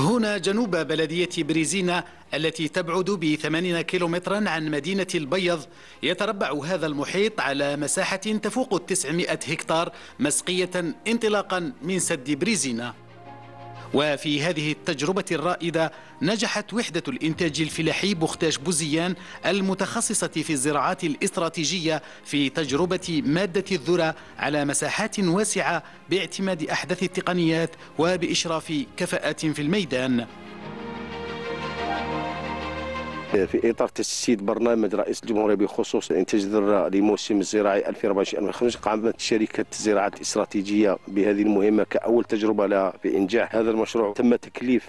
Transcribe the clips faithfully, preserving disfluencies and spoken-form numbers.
هنا جنوب بلدية بريزينا التي تبعد بثمانين كيلومترا عن مدينة البيض، يتربع هذا المحيط على مساحة تفوق التسعمائة هكتار مسقية انطلاقا من سد بريزينا. وفي هذه التجربة الرائدة نجحت وحدة الإنتاج الفلاحي بوختاش بوزيان المتخصصة في الزراعات الاستراتيجية في تجربة مادة الذرة على مساحات واسعة باعتماد أحدث التقنيات وبإشراف كفاءات في الميدان. في إطار تسييد برنامج رئيس الجمهورية بخصوص إنتاج الذرة لموسم الزراعي ألفين وأربعة وعشرين ألفين وخمسة، قامت شركة الزراعات الاستراتيجية بهذه المهمة كأول تجربة لها في إنجاح هذا المشروع. تم تكليف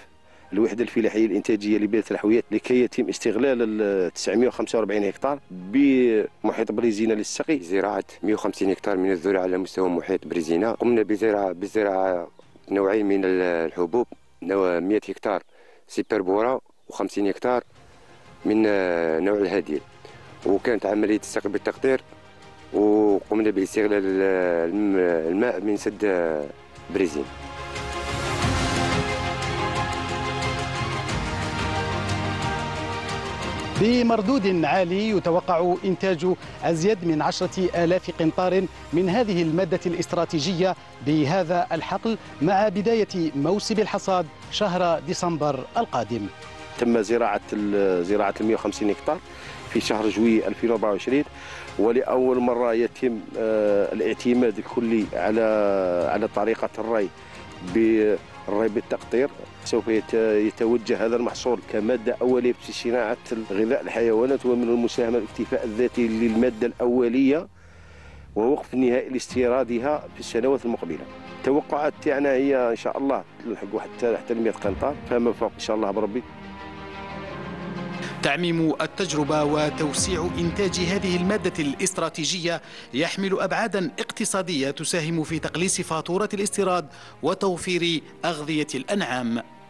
الوحدة الفلاحية الإنتاجية لبيئة الحويات لكي يتم استغلال ال تسعمائة وخمسة وأربعين هكتار بمحيط بريزينا للسقي. زراعة مائة وخمسين هكتار من الذرة على مستوى محيط بريزينا، قمنا بزراعة بزراعة نوعين من الحبوب، مائة هكتار سيبيربورا وخمسين هكتار من نوع الهادئ، وكانت عملية السقي بالتقطير، وقمنا باستغلال الماء من سد بريزينا. بمردود عالي يتوقع إنتاج أزيد من عشرة آلاف قنطار من هذه المادة الاستراتيجية بهذا الحقل مع بداية موسم الحصاد شهر ديسمبر القادم. تم زراعة زراعة مائة وخمسين هكتار في شهر جويلية ألفين وأربعة وعشرين، ولأول مرة يتم الاعتماد الكلي على على طريقة الري بالري بالتقطير. سوف يتوجه هذا المحصول كمادة أولية في صناعة غذاء الحيوانات، ومن المساهمة الاكتفاء الذاتي للمادة الأولية ووقف النهائي لاستيرادها في السنوات المقبلة. التوقعات تاعنا هي إن شاء الله نلحقوا حتى حتى مائة قنطار، فما فوق إن شاء الله بربي. تعميم التجربة وتوسيع إنتاج هذه المادة الاستراتيجية يحمل أبعاداً اقتصادية تساهم في تقليص فاتورة الاستيراد وتوفير أغذية الأنعام.